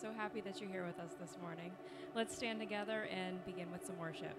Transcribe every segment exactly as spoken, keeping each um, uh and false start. So happy that you're here with us this morning. Let's stand together and begin with some worship.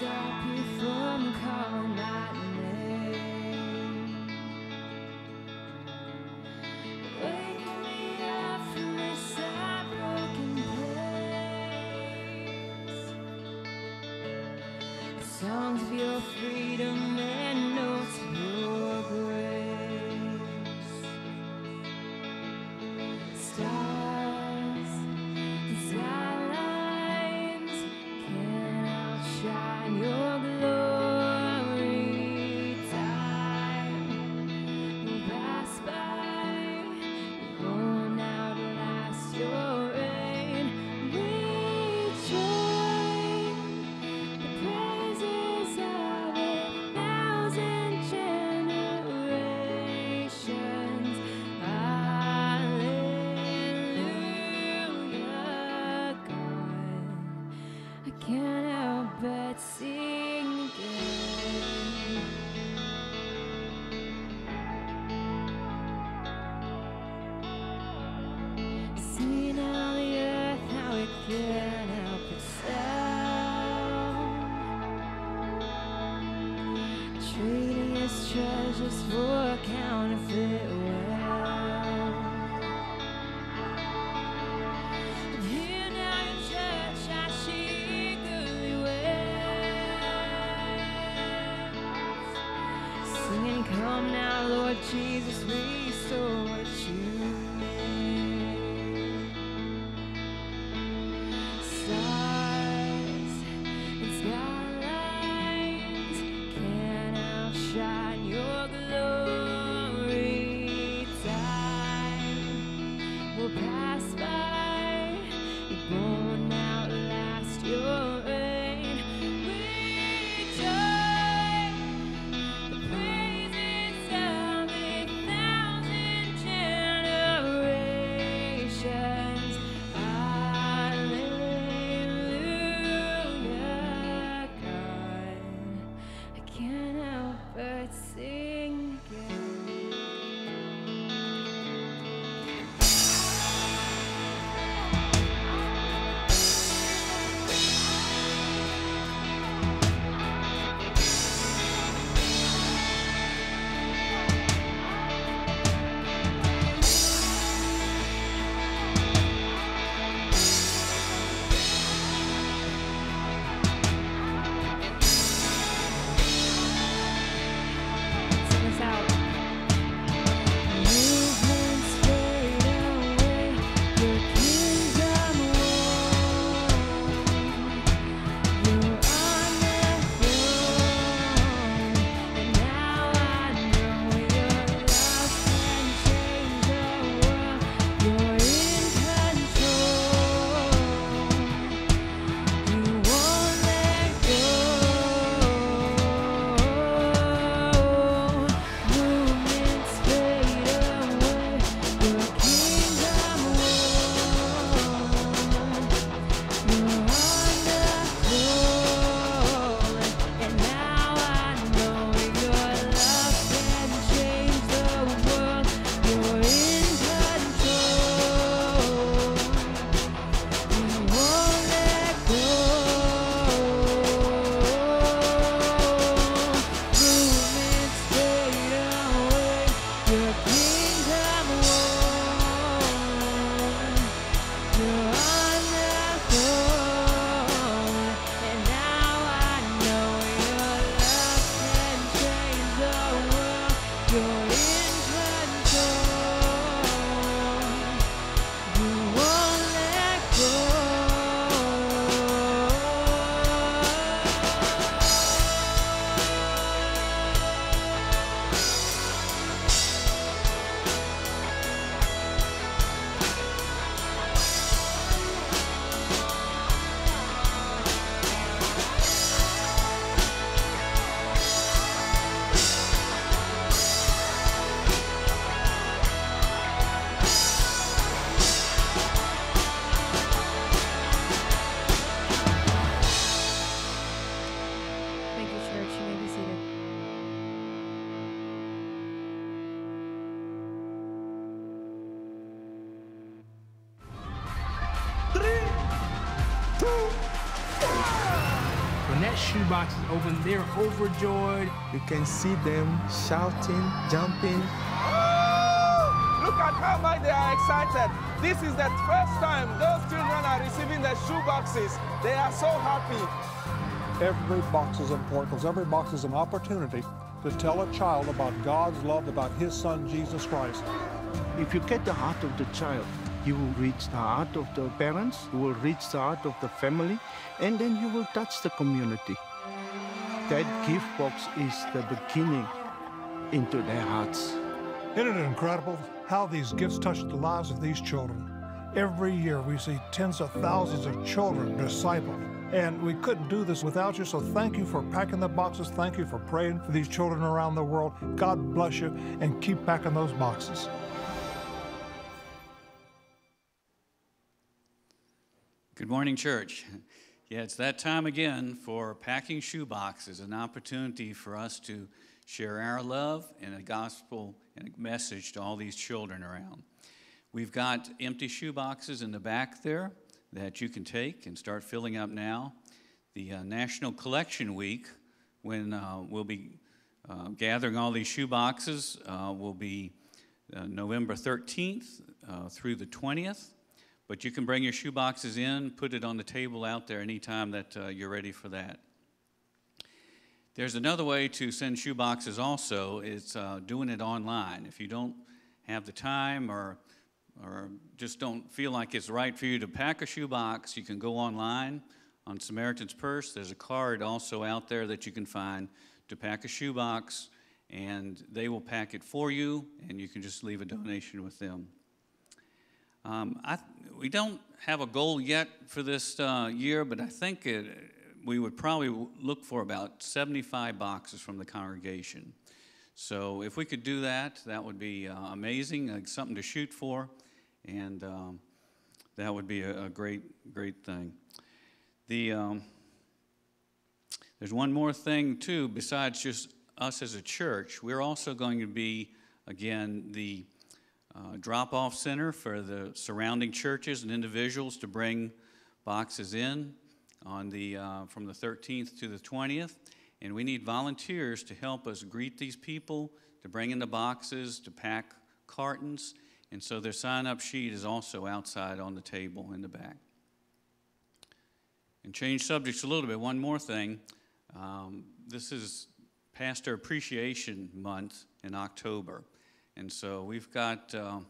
stop you from calling my name, waking me up from this sad broken place. The songs of your freedom and notes of your grace. Stars and skylines can outshine your glory. Time will pass by, it won't outlast your reign. We join the praises of a thousand generations. Hallelujah, God. I can't help but sing again. See now the earth, how it can help itself, trading its treasures for counterfeit wealth. And here now in church I see eagerly waits, singing, come now, Lord Jesus, restore what you made. Stars and skylines can outshine your glory. Time will pass by, it won't outlast your reign. We join the praises of a thousand generations. Hallelujah, God. I can't help but sing again. Sing this out. Movements fade away, your kingdom won. You're on the throne, and now I know your love can change the world. You're in control, you won't let go. Movements fade away, your kingdom won. You're on the throne, and now I know your love can change the world. You're in control, you won't let go. Movements fade away, your kingdom won. You're on the throne, and now I know your love can change the world. You're in control, you won't let go. Thank you, church. You may be seated. Three, two, one. that shoebox is open. They're overjoyed. You can see them shouting, jumping. Woo! Look at how much they are excited. This is the first time those children are receiving their shoeboxes. They are so happy. Every box is important because every box is an opportunity to tell a child about God's love, about his son, Jesus Christ. If you get the heart of the child, you will reach the heart of the parents, you will reach the heart of the family, and then you will touch the community. That gift box is the beginning into their hearts. Isn't it incredible how these gifts touch the lives of these children? Every year we see tens of thousands of children discipled, and we couldn't do this without you, so thank you for packing the boxes. Thank you for praying for these children around the world. God bless you, and keep packing those boxes. Good morning, church. Yeah, it's that time again for Packing Shoeboxes, an opportunity for us to share our love and a gospel and a message to all these children around. We've got empty shoeboxes in the back there that you can take and start filling up now. The uh, National Collection Week, when uh, we'll be uh, gathering all these shoeboxes, uh, will be uh, November thirteenth uh, through the twentieth. But you can bring your shoeboxes in, put it on the table out there anytime that uh, you're ready for that. There's another way to send shoeboxes also. It's uh, doing it online. If you don't have the time or, or just don't feel like it's right for you to pack a shoebox, you can go online on Samaritan's Purse. There's a card also out there that you can find to pack a shoebox, and they will pack it for you, and you can just leave a donation with them. Um, I, we don't have a goal yet for this uh, year, but I think it, we would probably look for about seventy-five boxes from the congregation. So if we could do that, that would be uh, amazing, uh, something to shoot for, and um, that would be a, a great, great thing. The, um, there's one more thing, too, besides just us as a church. We're also going to be, again, the Uh, drop-off center for the surrounding churches and individuals to bring boxes in on the, uh, from the thirteenth to the twentieth. And we need volunteers to help us greet these people, to bring in the boxes, to pack cartons. And so their sign-up sheet is also outside on the table in the back. And change subjects a little bit. One more thing. Um, this is Pastor Appreciation Month in October. And so we've got, uh,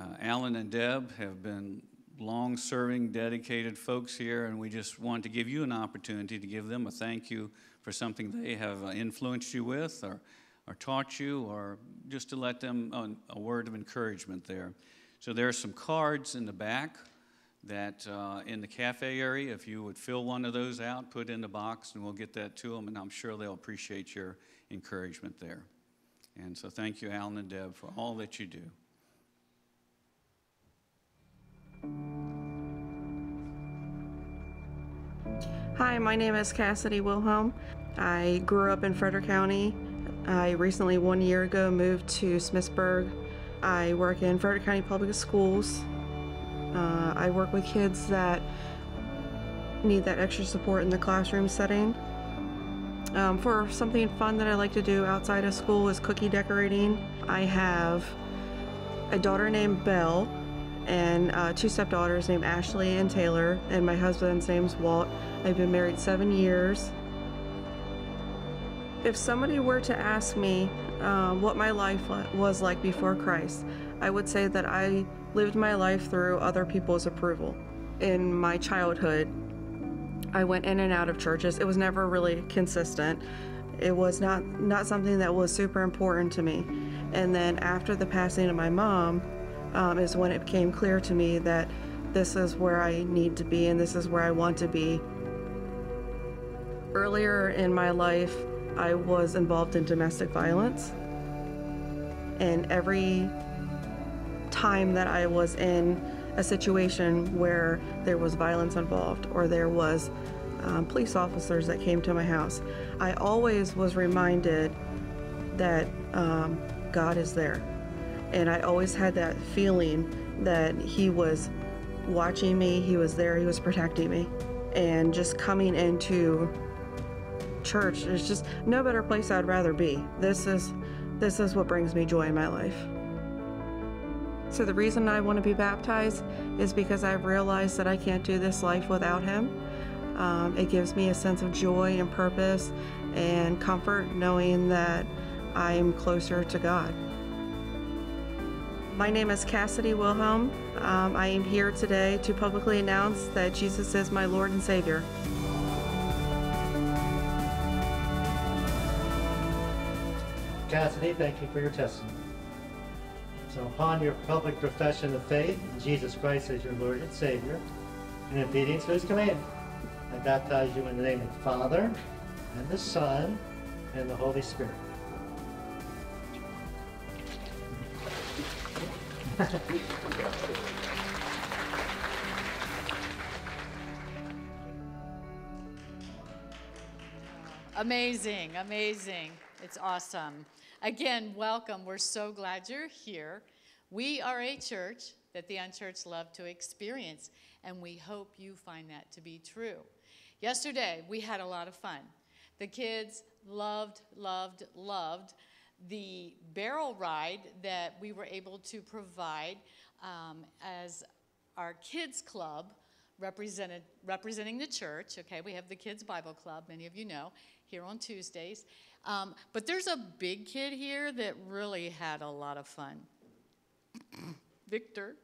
uh, Alan and Deb have been long-serving, dedicated folks here, and we just want to give you an opportunity to give them a thank you for something they have uh, influenced you with or, or taught you, or just to let them uh, a word of encouragement there. So there are some cards in the back that uh, in the cafe area, if you would fill one of those out, put in the box, and we'll get that to them, and I'm sure they'll appreciate your encouragement there. And so thank you, Alan and Deb, for all that you do. Hi, my name is Cassidy Wilhelm. I grew up in Frederick County. I recently, one year ago, moved to Smithsburg. I work in Frederick County Public Schools. Uh, I work with kids that need that extra support in the classroom setting. Um, for something fun that I like to do outside of school is cookie decorating. I have a daughter named Belle and uh, two stepdaughters named Ashley and Taylor, and my husband's name's Walt. I've been married seven years. If somebody were to ask me uh, what my life was like before Christ, I would say that I lived my life through other people's approval. In my childhood, I went in and out of churches. It was never really consistent. It was not, not something that was super important to me. And then after the passing of my mom um, is when it became clear to me that this is where I need to be and this is where I want to be. Earlier in my life, I was involved in domestic violence. And every time that I was in a situation where there was violence involved or there was um, police officers that came to my house, I always was reminded that um, God is there. And I always had that feeling that he was watching me, he was there, he was protecting me. and just coming into church, there's just no better place I'd rather be. This is, this is what brings me joy in my life. So the reason I want to be baptized is because I've realized that I can't do this life without him. Um, it gives me a sense of joy and purpose and comfort knowing that I am closer to God. My name is Cassidy Wilhelm. Um, I am here today to publicly announce that Jesus is my Lord and Savior. Cassidy, thank you for your testimony. So upon your public profession of faith in Jesus Christ as your Lord and Savior, in obedience to his command, I baptize you in the name of the Father, and the Son, and the Holy Spirit. Amazing, amazing. It's awesome. Again, welcome. We're so glad you're here. We are a church that the unchurched love to experience, and we hope you find that to be true. Yesterday, we had a lot of fun. The kids loved, loved, loved the barrel ride that we were able to provide um, as our kids club represented, representing the church. Okay, we have the Kids Bible Club, many of you know, here on Tuesdays. Um, but there's a big kid here that really had a lot of fun. Victor.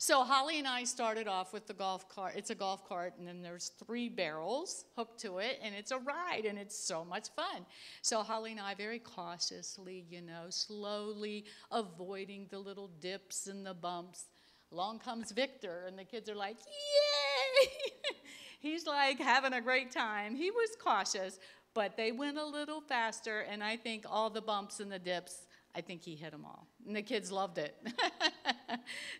So Holly and I started off with the golf cart. It's a golf cart, and then there's three barrels hooked to it, and it's a ride, and it's so much fun. So Holly and I very cautiously, you know, slowly avoiding the little dips and the bumps. Along comes Victor, and the kids are like, yay! He's like having a great time. He was cautious, but they went a little faster, and I think all the bumps and the dips, I think he hit them all, and the kids loved it.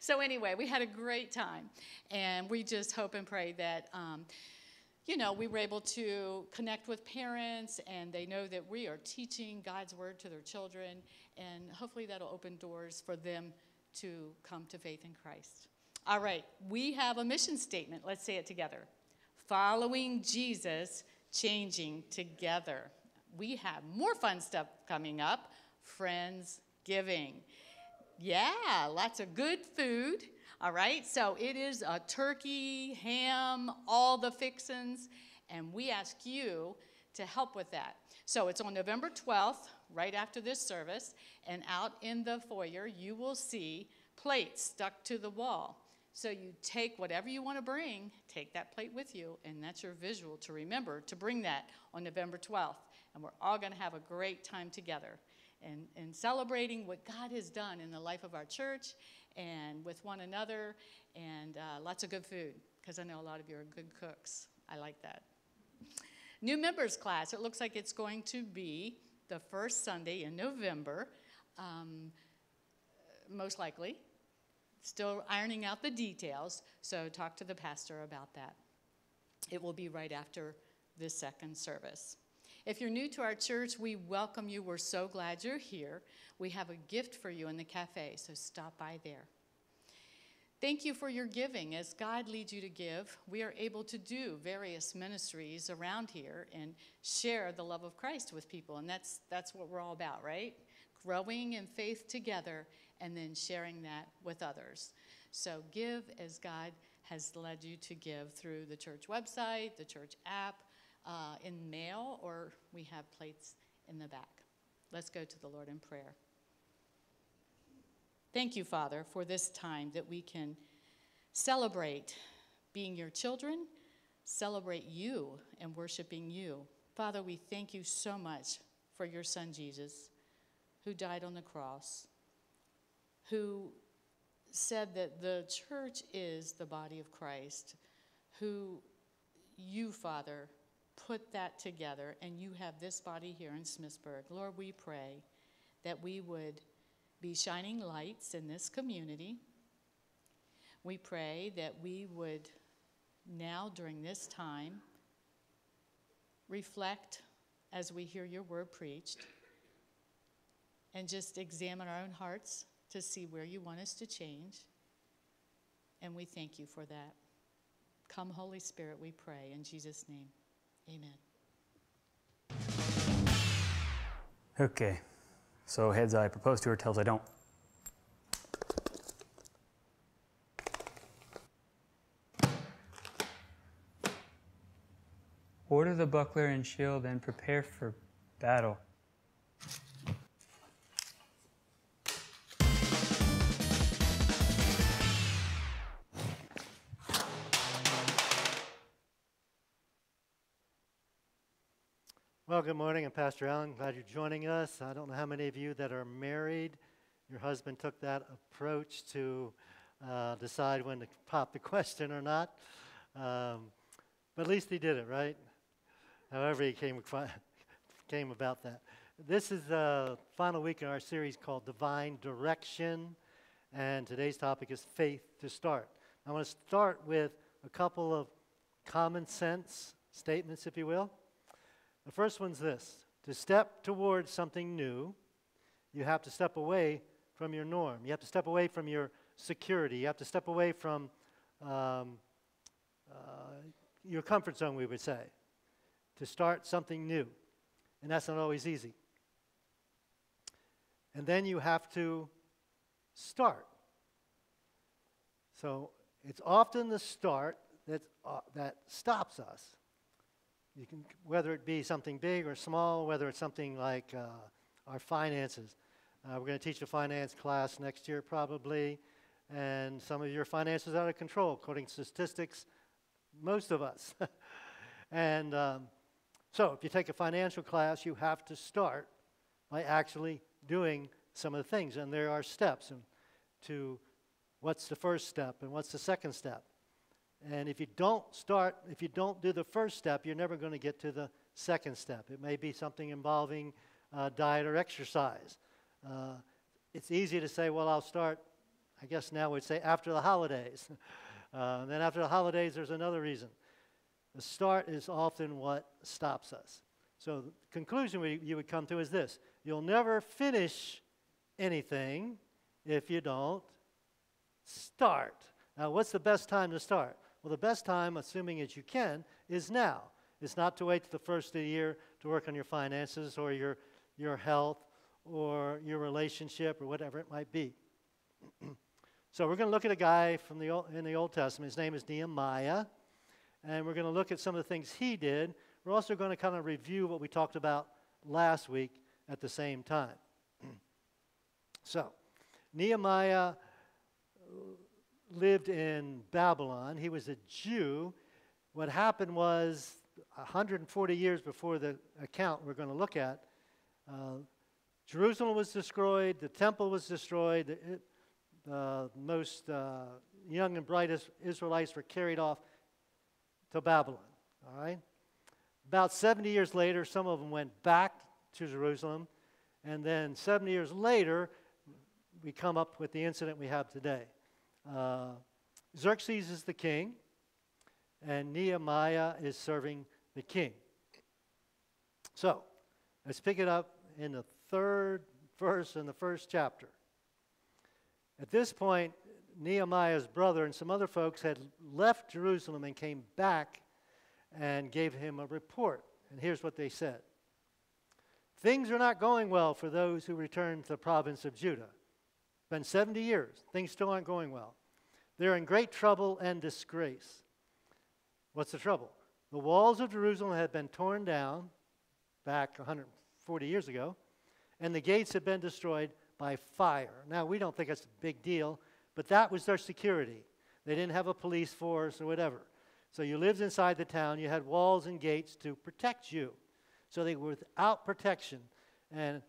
So anyway, we had a great time, and we just hope and pray that, um, you know, we were able to connect with parents, and they know that we are teaching God's word to their children, and hopefully that'll open doors for them to come to faith in Christ. All right, we have a mission statement. Let's say it together. Following Jesus, changing together. We have more fun stuff coming up. Friendsgiving. Yeah, lots of good food. All right, so it is a turkey, ham, all the fixins, and we ask you to help with that. So it's on November twelfth, right after this service, and out in the foyer you will see plates stuck to the wall. So you take whatever you want to bring, take that plate with you, and that's your visual to remember to bring that on November twelfth. And we're all going to have a great time together and, and celebrating what God has done in the life of our church and with one another, and uh, lots of good food, because I know a lot of you are good cooks. I like that. New members class. It looks like it's going to be the first Sunday in November, um, most likely. Still ironing out the details, so talk to the pastor about that. It will be right after this second service. If you're new to our church, we welcome you. We're so glad you're here. We have a gift for you in the cafe, so stop by there. Thank you for your giving. As God leads you to give, we are able to do various ministries around here and share the love of Christ with people, and that's, that's what we're all about, right? Growing in faith together and then sharing that with others. So give as God has led you to give through the church website, the church app, uh, in mail, or we have plates in the back. Let's go to the Lord in prayer. Thank you, Father, for this time that we can celebrate being your children, celebrate you and worshiping you. Father, we thank you so much for your son, Jesus, who died on the cross, who said that the church is the body of Christ, who you, Father, put that together, and you have this body here in Smithsburg. Lord, we pray that we would be shining lights in this community. We pray that we would now, during this time, reflect as we hear your word preached and just examine our own hearts to see where you want us to change, and we thank you for that. Come, Holy Spirit, we pray in Jesus' name. Amen. Okay. So heads, I propose to her, tails, I don't. Order the buckler and shield and prepare for battle. Well, good morning. I'm Pastor Allen. Glad you're joining us. I don't know how many of you that are married. Your husband took that approach to uh, decide when to pop the question or not. Um, but at least he did it, right? However he came, came about that. This is the final week in our series called Divine Direction. And today's topic is faith to start. I want to start with a couple of common sense statements, if you will. The first one's this: to step towards something new, you have to step away from your norm. You have to step away from your security. You have to step away from um, uh, your comfort zone, we would say, to start something new. And that's not always easy. And then you have to start. So it's often the start that, uh, that stops us. You can, whether it be something big or small, whether it's something like uh, our finances. Uh, we're going to teach a finance class next year probably, and some of your finances are out of control, according to statistics, most of us. and um, so if you take a financial class, you have to start by actually doing some of the things, and there are steps to what's the first step and what's the second step. And if you don't start, if you don't do the first step, you're never going to get to the second step. It may be something involving uh, diet or exercise. Uh, it's easy to say, well, I'll start, I guess now we'd say after the holidays. uh, and then after the holidays, there's another reason. The start is often what stops us. So the conclusion we, you would come to is this: you'll never finish anything if you don't start. Now, what's the best time to start? Well, the best time, assuming as you can, is now. It's not to wait to the first of the year to work on your finances or your, your health or your relationship or whatever it might be. So we're going to look at a guy from the old, in the Old Testament. His name is Nehemiah, and we're going to look at some of the things he did. We're also going to kind of review what we talked about last week at the same time. So Nehemiah lived in Babylon. He was a Jew. What happened was one hundred forty years before the account we're going to look at, uh, Jerusalem was destroyed, the temple was destroyed, the uh, most uh, young and brightest Israelites were carried off to Babylon. All right? About seventy years later, some of them went back to Jerusalem, and then seventy years later, we come up with the incident we have today. Uh, Xerxes is the king, and Nehemiah is serving the king. So, let's pick it up in the third verse in the first chapter. At this point, Nehemiah's brother and some other folks had left Jerusalem and came back and gave him a report. And here's what they said. Things are not going well for those who returned to the province of Judah. It's been seventy years. Things still aren't going well. They're in great trouble and disgrace. What's the trouble? The walls of Jerusalem had been torn down back one hundred forty years ago, and the gates had been destroyed by fire. Now, we don't think that's a big deal, but that was their security. They didn't have a police force or whatever. So you lived inside the town. You had walls and gates to protect you. So they were without protection, and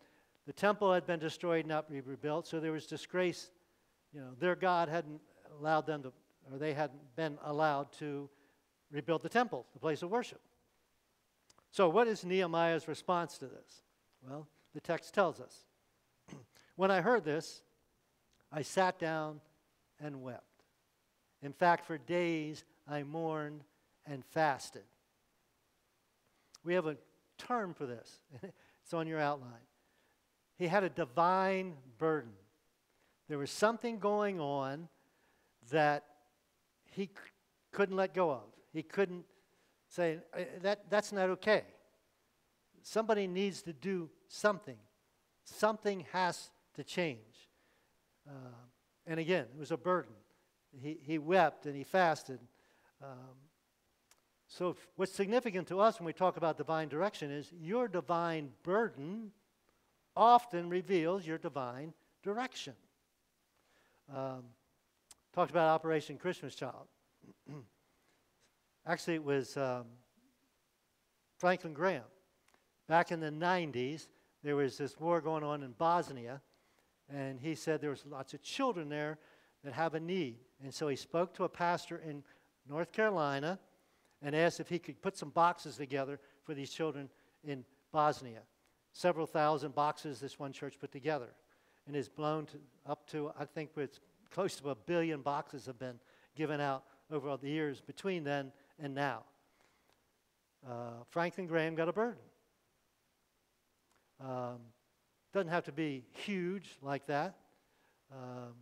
the temple had been destroyed, not rebuilt, so there was disgrace. You know, their God hadn't allowed them to, or they hadn't been allowed to rebuild the temple, the place of worship. So what is Nehemiah's response to this? Well, the text tells us. When I heard this, I sat down and wept. In fact, for days I mourned and fasted. We have a term for this. It's on your outline. He had a divine burden. There was something going on that he couldn't let go of. He couldn't say, that, that's not okay. Somebody needs to do something. Something has to change. Uh, and again, it was a burden. He, he wept and he fasted. Um, so what's significant to us when we talk about divine direction is your divine burden often reveals your divine direction. Um, talked about Operation Christmas Child. Actually, it was um, Franklin Graham. Back in the nineties, there was this war going on in Bosnia, and he said there was lots of children there that have a need. And so he spoke to a pastor in North Carolina and asked if he could put some boxes together for these children in Bosnia. Several thousand boxes this one church put together, and it's blown to, up to, I think it's close to a billion boxes have been given out over all the years between then and now. Uh, Franklin Graham got a burden. Um, doesn't have to be huge like that. Um,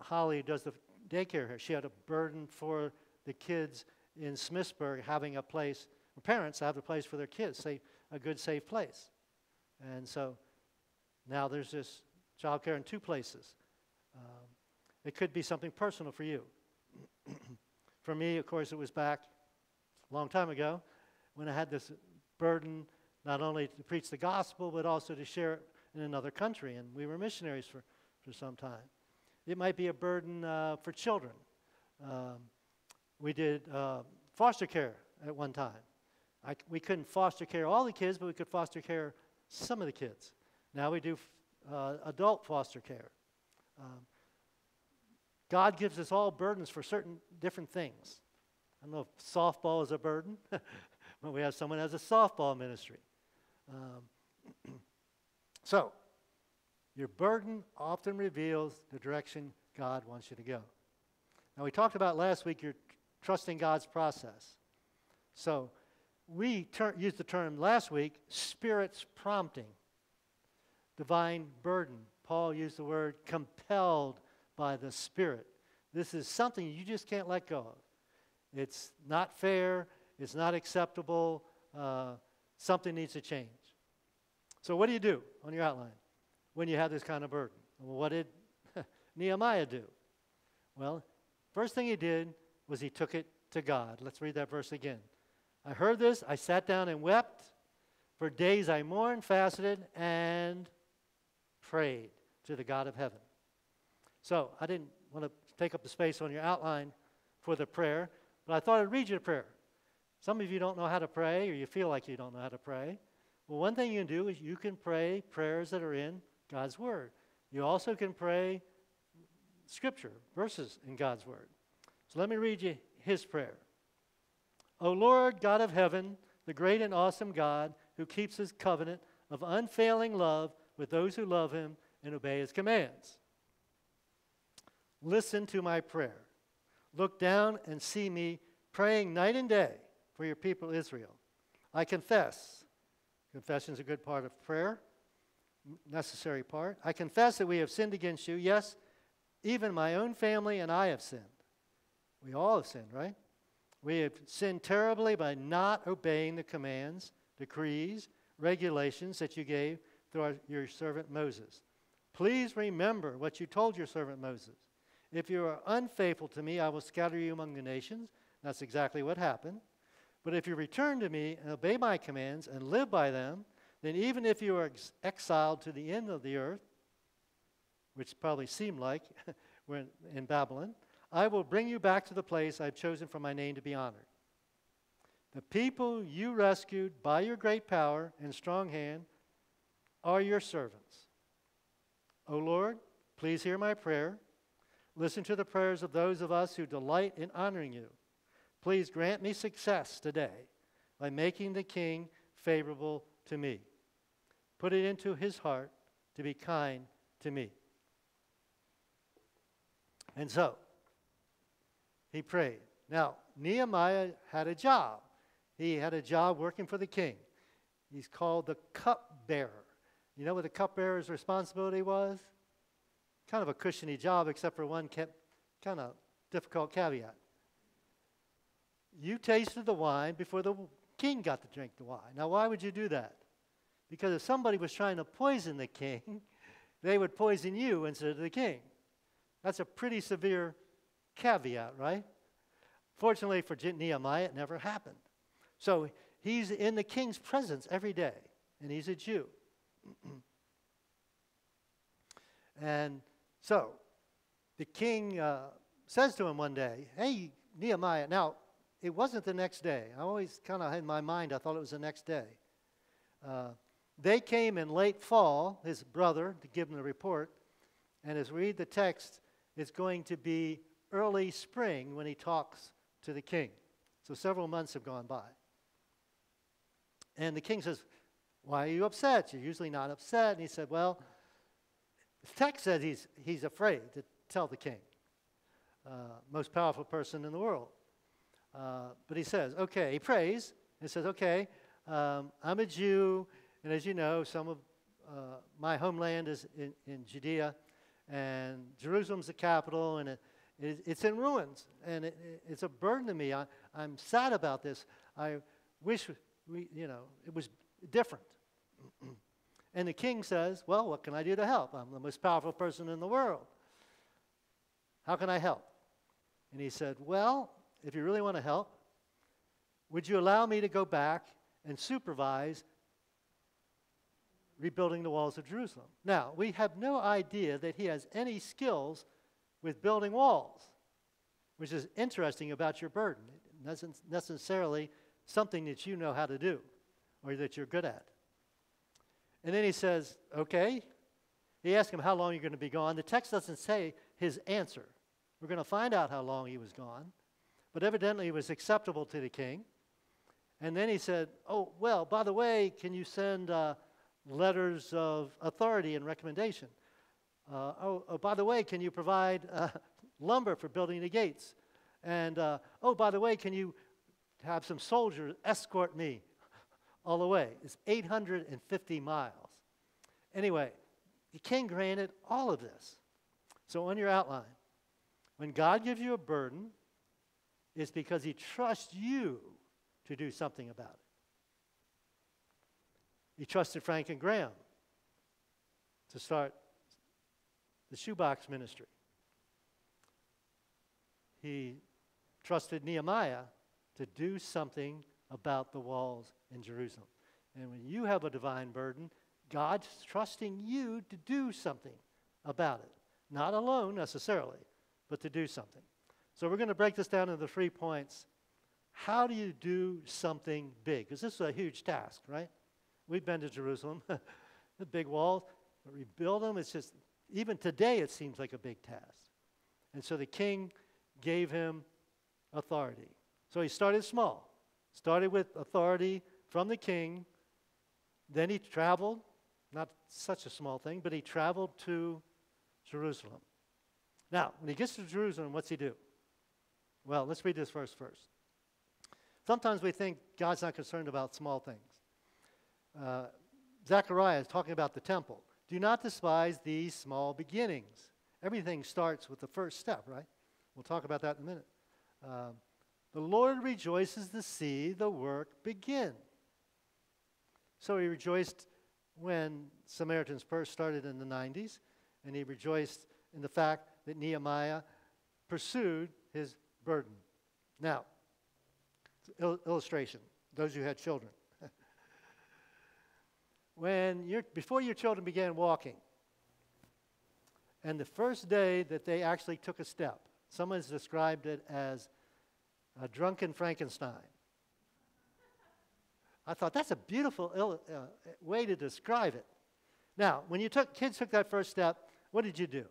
Holly does the daycare here. She had a burden for the kids in Smithsburg having a place, parents have a place for their kids, safe, a good, safe place. And so now there's this child care in two places. Um, it could be something personal for you. For me, of course, it was back a long time ago when I had this burden not only to preach the gospel, but also to share it in another country. And we were missionaries for, for some time. It might be a burden uh, for children. Um, we did uh, foster care at one time. I, we couldn't foster care all the kids, but we could foster care some of the kids. Now we do uh, adult foster care. Um, God gives us all burdens for certain different things. I don't know if softball is a burden, but we have someone who has a softball ministry. Um, so, your burden often reveals the direction God wants you to go. Now, we talked about last week you're trusting God's process. So, we used the term last week, Spirit's prompting, divine burden. Paul used the word compelled by the Spirit. This is something you just can't let go of. It's not fair. It's not acceptable. Uh, Something needs to change. So what do you do on your outline when you have this kind of burden? Well, what did Nehemiah do? Well, first thing he did was he took it to God. Let's read that verse again. I heard this, I sat down and wept. For days I mourned, fasted, and prayed to the God of heaven. So I didn't want to take up the space on your outline for the prayer, but I thought I'd read you the prayer. Some of you don't know how to pray, or you feel like you don't know how to pray. Well, one thing you can do is you can pray prayers that are in God's Word. You also can pray Scripture, verses in God's Word. So let me read you his prayer. O Lord, God of heaven, the great and awesome God who keeps his covenant of unfailing love with those who love him and obey his commands. Listen to my prayer. Look down and see me praying night and day for your people Israel. I confess. Confession is a good part of prayer, necessary part. I confess that we have sinned against you. Yes, even my own family and I have sinned. We all have sinned, right? We have sinned terribly by not obeying the commands, decrees, regulations that you gave through our, your servant Moses. Please remember what you told your servant Moses. If you are unfaithful to me, I will scatter you among the nations. That's exactly what happened. But if you return to me and obey my commands and live by them, then even if you are ex exiled to the end of the earth, which probably seemed like we're in, in Babylon, I will bring you back to the place I've chosen for my name to be honored. The people you rescued by your great power and strong hand are your servants. O Lord, please hear my prayer. Listen to the prayers of those of us who delight in honoring you. Please grant me success today by making the king favorable to me. Put it into his heart to be kind to me. And so, he prayed. Now, Nehemiah had a job. He had a job working for the king. He's called the cupbearer. You know what the cupbearer's responsibility was? Kind of a cushiony job, except for one kept kind of difficult caveat. You tasted the wine before the king got to drink the wine. Now, why would you do that? Because if somebody was trying to poison the king, they would poison you instead of the king. That's a pretty severe caveat, right? Fortunately for Nehemiah, it never happened. So he's in the king's presence every day, and he's a Jew. And so the king uh, says to him one day, hey, Nehemiah. Now, it wasn't the next day. I always kind of, in my mind, I thought it was the next day. Uh, they came in late fall, his brother, to give him the report. And as we read the text, it's going to be early spring when he talks to the king. So several months have gone by. And the king says, why are you upset? You're usually not upset. And he said, well, the text says he's, he's afraid to tell the king, uh, most powerful person in the world. Uh, but he says, okay, he prays. He says, okay, um, I'm a Jew. And as you know, some of uh, my homeland is in, in Judea. And Jerusalem's the capital. And it, it, it's in ruins. And it, it, it's a burden to me. I, I'm sad about this. I wish, we, you know, it was different. And the king says, well, what can I do to help? I'm the most powerful person in the world. How can I help? And he said, well, if you really want to help, would you allow me to go back and supervise rebuilding the walls of Jerusalem? Now, we have no idea that he has any skills with building walls, which is interesting about your burden. It doesn't necessarily something that you know how to do or that you're good at. And then he says, okay. He asked him, how long are you going to be gone? The text doesn't say his answer. We're going to find out how long he was gone. But evidently, it was acceptable to the king. And then he said, oh, well, by the way, can you send uh, letters of authority and recommendation? Uh, oh, oh, by the way, can you provide uh, lumber for building the gates? And, uh, oh, by the way, can you have some soldiers escort me all the way? It's eight hundred fifty miles. Anyway, the king granted all of this. So on your outline, when God gives you a burden, it's because he trusts you to do something about it. He trusted Franklin Graham to start the shoebox ministry. He trusted Nehemiah to do something about the walls in Jerusalem. And when you have a divine burden, God's trusting you to do something about it. Not alone necessarily, but to do something. So we're going to break this down into three points. How do you do something big? Because this is a huge task, right? We've been to Jerusalem, the big walls, but rebuild them. It's just, even today it seems like a big task. And so the king gave him authority. So he started small, started with authority from the king. Then he traveled, not such a small thing, but he traveled to Jerusalem. Now, when he gets to Jerusalem, what's he do? Well, let's read this verse first. Sometimes we think God's not concerned about small things. Uh, Zechariah is talking about the temple. Do not despise these small beginnings. Everything starts with the first step, right? We'll talk about that in a minute. Uh, the Lord rejoices to see the work begin. So he rejoiced when Samaritan's Purse started in the nineties, and he rejoiced in the fact that Nehemiah pursued his burden. Now, il illustration, those who had children. when you're, before your children began walking, and the first day that they actually took a step, someone's described it as a drunken Frankenstein. I thought, that's a beautiful il uh, way to describe it. Now, when you took, kids took that first step, what did you do?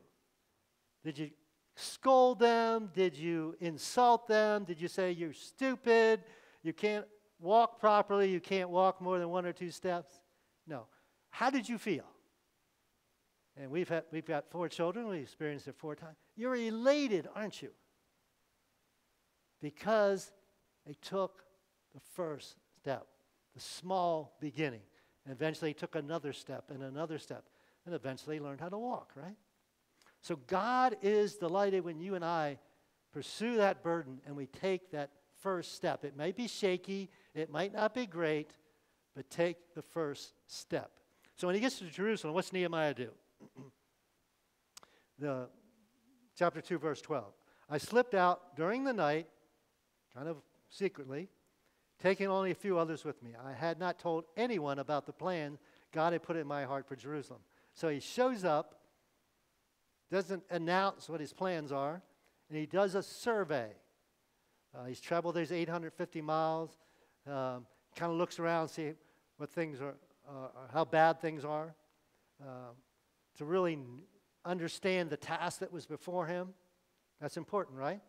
Did you scold them? Did you insult them? Did you say, you're stupid, you can't walk properly, you can't walk more than one or two steps? No. How did you feel? And we've, had, we've got four children. We experienced it four times. You're elated, aren't you? Because they took the first step, the small beginning, and eventually took another step and another step, and eventually learned how to walk, right? So God is delighted when you and I pursue that burden, and we take that first step. It may be shaky, it might not be great, but take the first step. So when he gets to Jerusalem, what's Nehemiah do? The chapter two, verse twelve. I slipped out during the night, kind of secretly, taking only a few others with me. I had not told anyone about the plan God had put in my heart for Jerusalem. So he shows up, doesn't announce what his plans are, and he does a survey. Uh, he's traveled these eight hundred fifty miles, um, kind of looks around, see what things are, uh, how bad things are, uh, to really understand the task that was before him. That's important, right?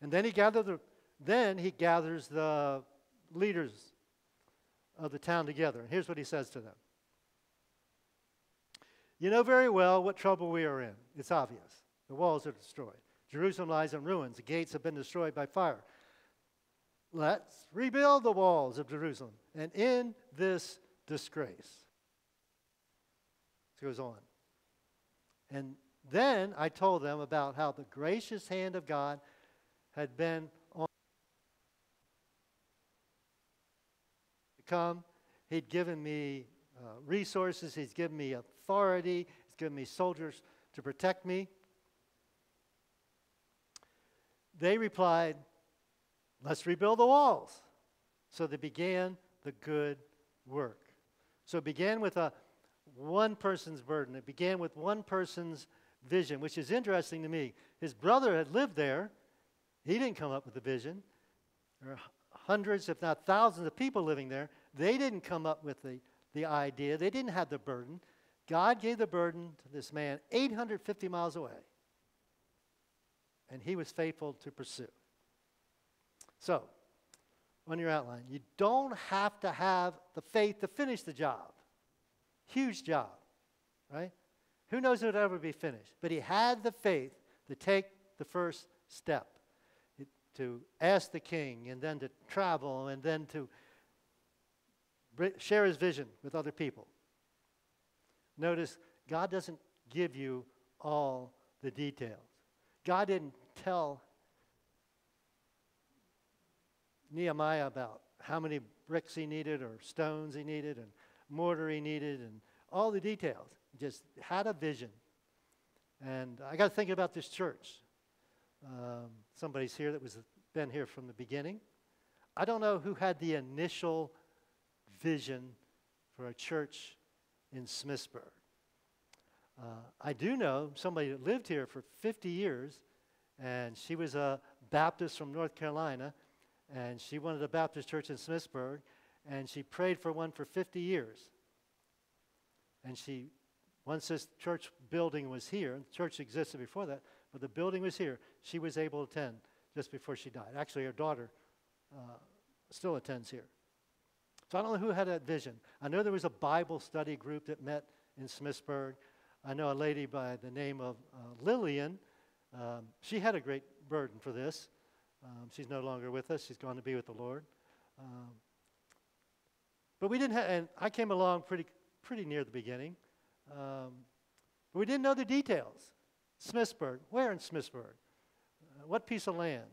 And then he gathered the, then he gathers the leaders of the town together. And here's what he says to them. You know very well what trouble we are in. It's obvious. The walls are destroyed. Jerusalem lies in ruins. The gates have been destroyed by fire. Let's rebuild the walls of Jerusalem and end this disgrace. It goes on. And then I told them about how the gracious hand of God had been on to come. He'd given me uh, resources. He's given me authority. He's given me soldiers to protect me. They replied, let's rebuild the walls. So they began the good work. So it began with a one person's burden. It began with one person's vision, which is interesting to me. His brother had lived there. He didn't come up with the vision. There are hundreds, if not thousands, of people living there. They didn't come up with the, the idea. They didn't have the burden. God gave the burden to this man eight hundred fifty miles away. And he was faithful to pursue. So, on your outline, you don't have to have the faith to finish the job. Huge job, right? Who knows it'll ever be finished? But he had the faith to take the first step, to ask the king, and then to travel, and then to share his vision with other people. Notice, God doesn't give you all the details. God didn't tell Nehemiah about how many bricks he needed, or stones he needed, and mortar he needed, and all the details. He just had a vision. And I got to thinking about this church. Um, somebody's here that was been here from the beginning. I don't know who had the initial vision for a church in Smithsburg. Uh, I do know somebody that lived here for fifty years, and she was a Baptist from North Carolina, and she wanted a Baptist church in Smithsburg, and she prayed for one for fifty years. And she, once this church building was here, and the church existed before that, but the building was here, she was able to attend just before she died. Actually, her daughter uh, still attends here. So I don't know who had that vision. I know there was a Bible study group that met in Smithsburg. I know a lady by the name of uh, Lillian. Um, she had a great burden for this. Um, she's no longer with us. She's gone to be with the Lord. Um, but we didn't have, and I came along pretty, pretty near the beginning. Um, but we didn't know the details. Smithsburg, where in Smithsburg? Uh, what piece of land?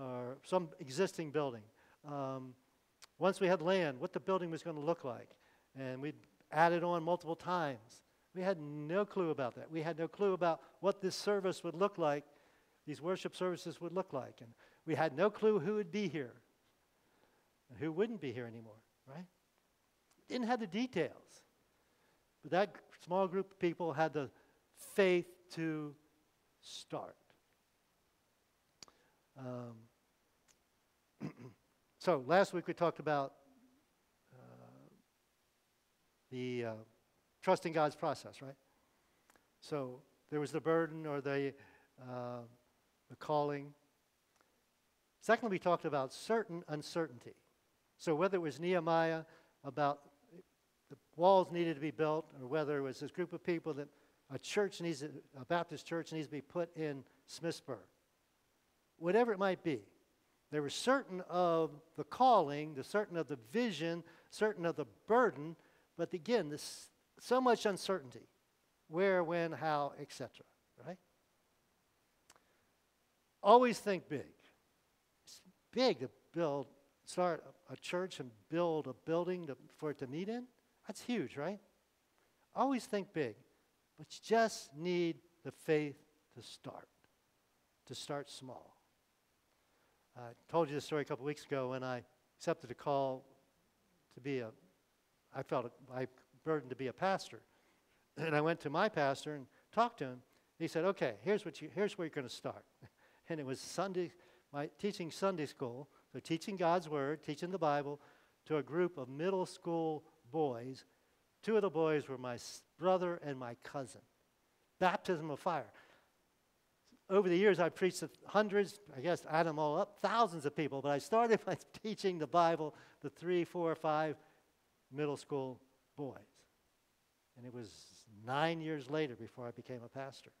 Or some existing building? Um, once we had land, what the building was going to look like. And we'd added on multiple times. We had no clue about that. We had no clue about what this service would look like, these worship services would look like. And we had no clue who would be here and who wouldn't be here anymore, right? Didn't have the details. But that small group of people had the faith to start. Um, so last week we talked about uh, the... Uh, Trusting God's process, right? So there was the burden or the, uh, the calling. Secondly, we talked about certain uncertainty. So whether it was Nehemiah about the walls needed to be built, or whether it was this group of people that a church needs, a Baptist church needs to be put in Smithsburg. Whatever it might be, they were certain of the calling, the certain of the vision, certain of the burden, but again, this. So much uncertainty, where, when, how, et cetera, right? Always think big. It's big to build, start a church and build a building to, for it to meet in. That's huge, right? Always think big. But you just need the faith to start, to start small. I told you this story a couple weeks ago when I accepted a call to be a, I felt I burdened to be a pastor. And I went to my pastor and talked to him. He said, okay, here's what you, here's where you're going to start. And it was Sunday, my teaching Sunday school, so teaching God's Word, teaching the Bible, to a group of middle school boys. Two of the boys were my brother and my cousin. Baptism of fire. Over the years, I preached to hundreds, I guess, add them all up, thousands of people, but I started by teaching the Bible to three, four, five middle school boys. And it was nine years later before I became a pastor.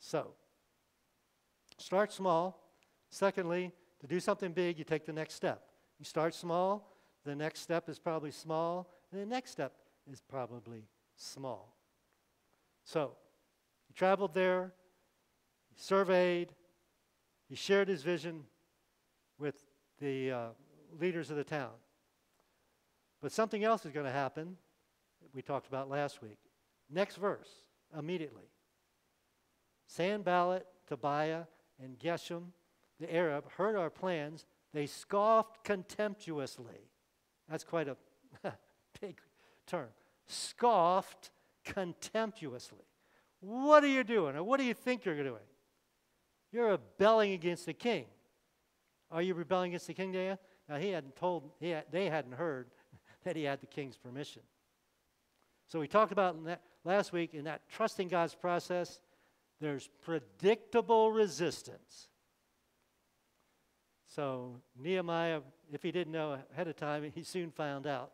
So, start small. Secondly, to do something big, you take the next step. You start small, the next step is probably small, and the next step is probably small. So, he traveled there, he surveyed, he shared his vision with the uh, leaders of the town. But something else is going to happen that we talked about last week. Next verse, immediately. Sanballat, Tobiah, and Geshem, the Arab, heard our plans. They scoffed contemptuously. That's quite a big term. Scoffed contemptuously. What are you doing? Or what do you think you're doing? You're rebelling against the king. Are you rebelling against the king, Dan? Now, he hadn't told, he had, they hadn't heard that he had the king's permission. So we talked about that last week, in that trusting God's process, there's predictable resistance. So Nehemiah, if he didn't know ahead of time, he soon found out.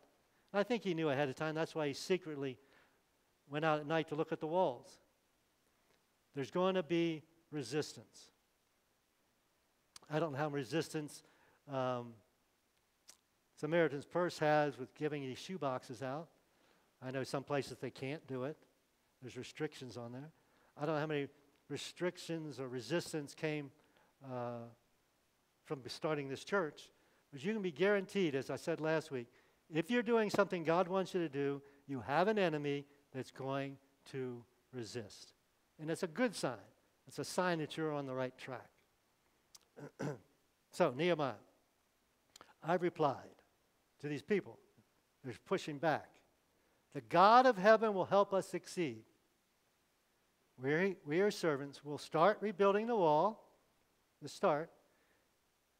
I think he knew ahead of time. That's why he secretly went out at night to look at the walls. There's going to be resistance. I don't know how much resistance um, Samaritan's Purse has with giving these shoe boxes out. I know some places they can't do it. There's restrictions on there. I don't know how many restrictions or resistance came uh, from starting this church, but you can be guaranteed, as I said last week, if you're doing something God wants you to do, you have an enemy that's going to resist. And it's a good sign. It's a sign that you're on the right track. So, Nehemiah, I replied to these people. They're pushing back. The God of heaven will help us succeed. We, we are servants. We'll start rebuilding the wall. Let's start.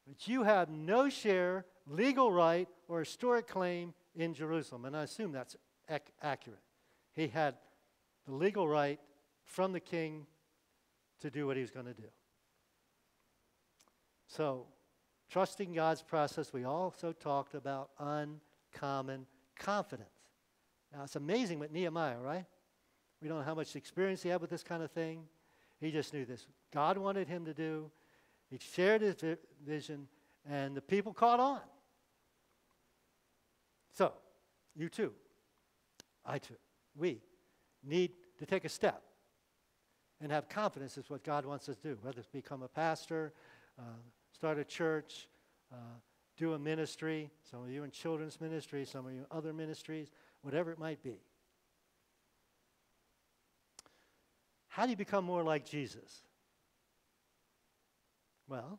But you have no share, legal right, or historic claim in Jerusalem. And I assume that's ac accurate. He had the legal right from the king to do what he was going to do. So, trusting God's process, we also talked about uncommon confidence. Now, it's amazing with Nehemiah, right? We don't know how much experience he had with this kind of thing. He just knew this. God wanted him to do. He shared his vision, and the people caught on. So, you too, I too, we need to take a step and have confidence is what God wants us to do, whether it's become a pastor, uh, start a church, uh, do a ministry, some of you in children's ministry, some of you in other ministries, whatever it might be. How do you become more like Jesus? Well,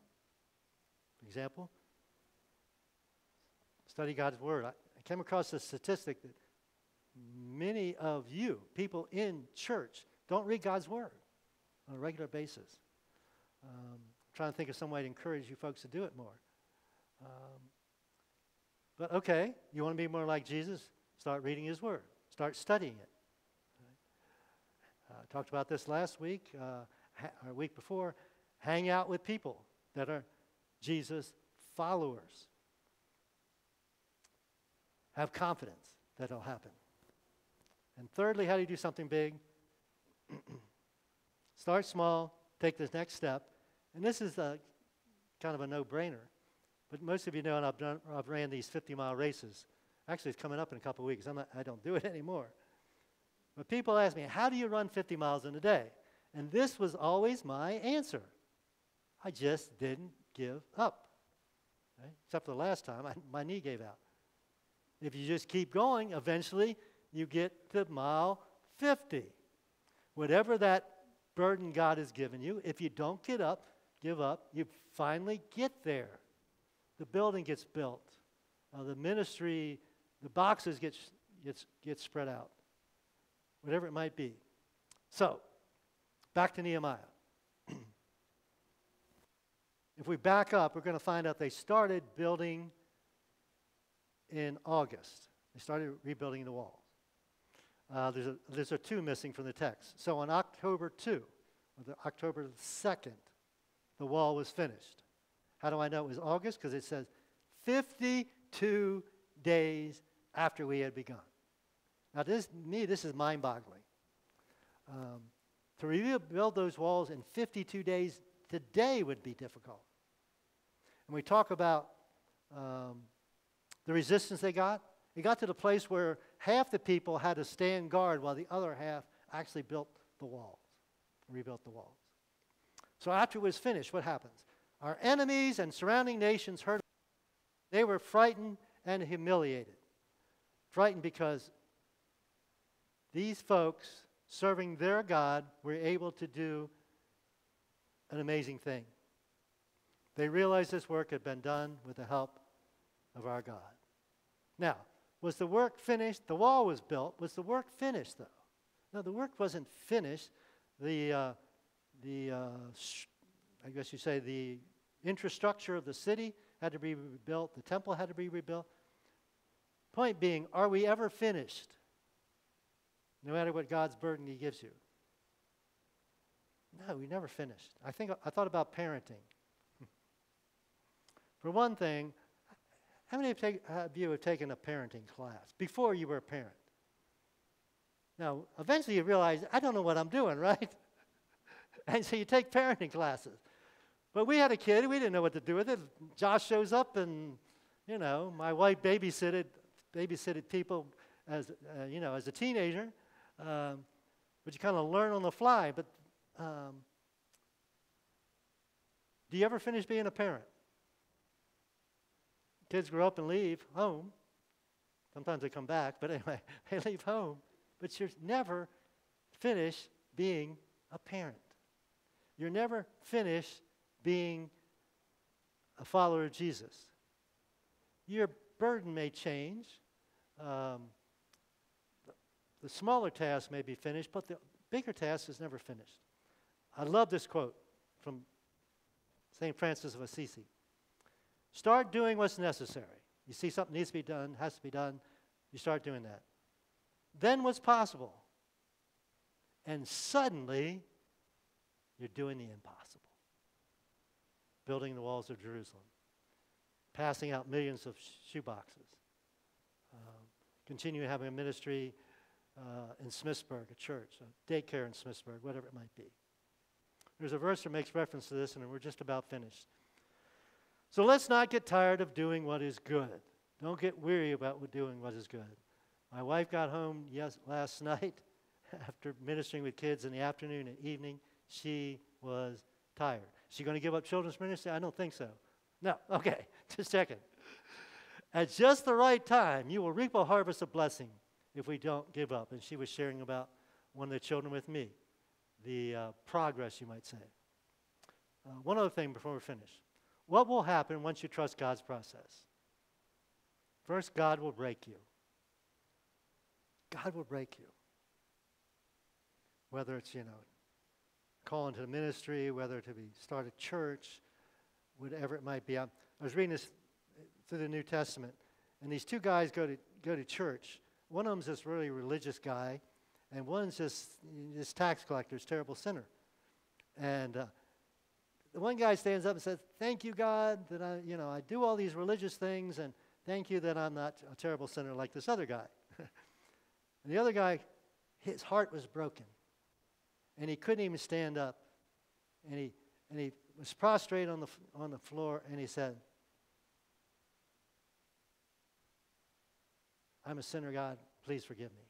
for example, study God's Word. I, I came across a statistic that many of you, people in church, don't read God's Word on a regular basis. Um, I'm trying to think of some way to encourage you folks to do it more. Um, but okay, you want to be more like Jesus? Start reading His Word. Start studying it. I uh, talked about this last week, uh, or a week before. Hang out with people that are Jesus followers. Have confidence that it'll happen. And thirdly, how do you do something big? Start small, take this next step. And this is a, kind of a no-brainer. But most of you know, and I've, done, I've ran these fifty-mile races. Actually, it's coming up in a couple of weeks. I'm not, I don't do it anymore. But people ask me, how do you run fifty miles in a day? And this was always my answer. I just didn't give up. Right? Except for the last time, I, my knee gave out. If you just keep going, eventually you get to mile fifty. Whatever that burden God has given you, if you don't get up, give up, you finally get there. The building gets built. Uh, the ministry, the boxes get, gets, get spread out. Whatever it might be. So, back to Nehemiah. If we back up, we're going to find out they started building in August. They started rebuilding the walls. Uh, there's, a, there's a two missing from the text. So on October second, or the October second, the wall was finished. How do I know it was August? Because it says fifty-two days after we had begun. Now, this me, this is mind-boggling. Um, to rebuild those walls in fifty-two days today would be difficult. And we talk about um, the resistance they got. It got to the place where half the people had to stand guard while the other half actually built the walls, rebuilt the walls. So after it was finished, what happens? Our enemies and surrounding nations heard. They were frightened and humiliated. Frightened because these folks, serving their God, were able to do an amazing thing. They realized this work had been done with the help of our God. Now, was the work finished? The wall was built. Was the work finished, though? No, the work wasn't finished. The, uh, the uh, I guess you say, the infrastructure of the city had to be rebuilt. The temple had to be rebuilt. Point being, are we ever finished? No matter what God's burden He gives you. No, we never finished. I think I thought about parenting. For one thing, how many of you have taken a parenting class before you were a parent? Now, eventually you realize, I don't know what I'm doing, right? And so you take parenting classes. But we had a kid, we didn't know what to do with it. Josh shows up and, you know, my wife babysitted, babysitted people as, uh, you know, as a teenager. Um, but you kind of learn on the fly. But um, do you ever finish being a parent? Kids grow up and leave home. Sometimes they come back, but anyway, they leave home. But you're never finished being a parent. You're never finished being a follower of Jesus. Your burden may change. Um, the smaller task may be finished, but the bigger task is never finished. I love this quote from Saint Francis of Assisi. Start doing what's necessary. You see something needs to be done, has to be done, you start doing that. Then what's possible? And suddenly, you're doing the impossible. Building the walls of Jerusalem. Passing out millions of shoeboxes. Um, continuing having a ministry uh, in Smithsburg, a church, a daycare in Smithsburg, whatever it might be. There's a verse that makes reference to this, and we're just about finished. So let's not get tired of doing what is good. Don't get weary about doing what is good. My wife got home yes, last night after ministering with kids in the afternoon and evening. She was tired. Is she going to give up children's ministry? I don't think so. No, okay, just checking. At just the right time, you will reap a harvest of blessing if we don't give up. And she was sharing about one of the children with me, the uh, progress, you might say. Uh, one other thing before we finish. What will happen once you trust God's process? First, God will break you. God will break you. Whether it's, you know, call into the ministry, whether to be start a church, whatever it might be. I'm, I was reading this through the New Testament, and these two guys go to go to church. One of them's this really religious guy, and one's this this tax collector, this terrible sinner. And uh, the one guy stands up and says, "Thank you, God, that I you know I do all these religious things, and thank you that I'm not a terrible sinner like this other guy." And the other guy, his heart was broken. And he couldn't even stand up. And he, and he was prostrate on the, on the floor, and he said, "I'm a sinner, God. Please forgive me."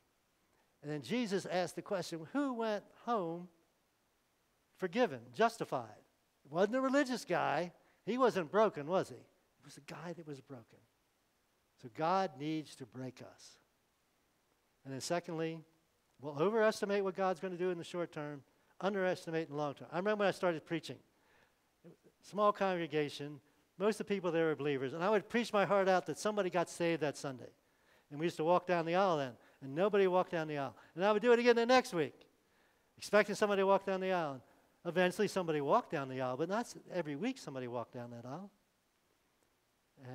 And then Jesus asked the question, who went home forgiven, justified? It wasn't a religious guy. He wasn't broken, was he? It was a guy that was broken. So God needs to break us. And then secondly, we'll overestimate what God's going to do in the short term, underestimate in the long term. I remember when I started preaching, small congregation, most of the people there were believers, and I would preach my heart out that somebody got saved that Sunday. And we used to walk down the aisle then, and nobody walked down the aisle. And I would do it again the next week, expecting somebody to walk down the aisle. Eventually somebody walked down the aisle, but not every week somebody walked down that aisle.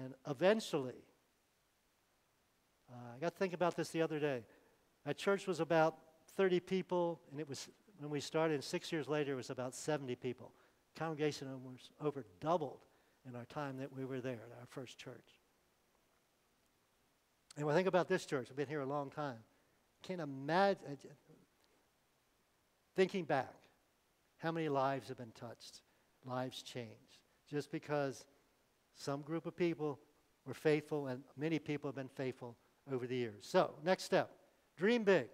And eventually, uh, I got to think about this the other day. Our church was about thirty people, and it was when we started, and six years later it was about seventy people. Congregation was over doubled in our time that we were there at our first church. And when I think about this church, I've been here a long time. Can't imagine, thinking back, how many lives have been touched, lives changed, just because some group of people were faithful, and many people have been faithful over the years. So, next step, dream big.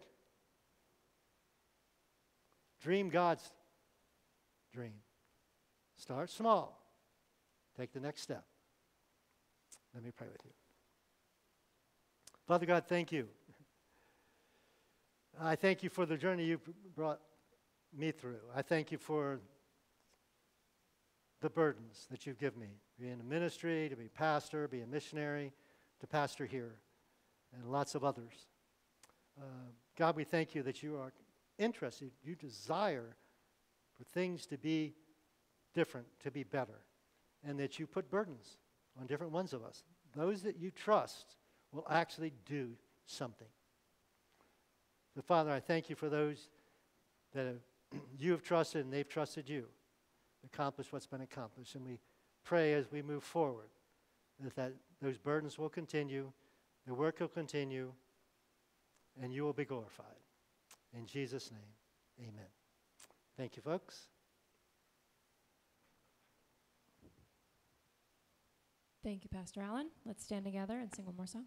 Dream God's dream. Start small. Take the next step. Let me pray with you. Father God, thank you. I thank you for the journey you've brought me through. I thank you for the burdens that you've given me, being a ministry, to be a pastor, be a missionary, to pastor here, and lots of others. Uh, God, we thank you that you are interested, you desire for things to be different, to be better, and that you put burdens on different ones of us. Those that you trust will actually do something. So, Father, I thank you for those that have, you have trusted and they've trusted you to accomplish what's been accomplished. And we pray as we move forward that, that those burdens will continue, the work will continue, and you will be glorified. In Jesus' name, amen. Thank you, folks. Thank you, Pastor Allen. Let's stand together and sing one more song.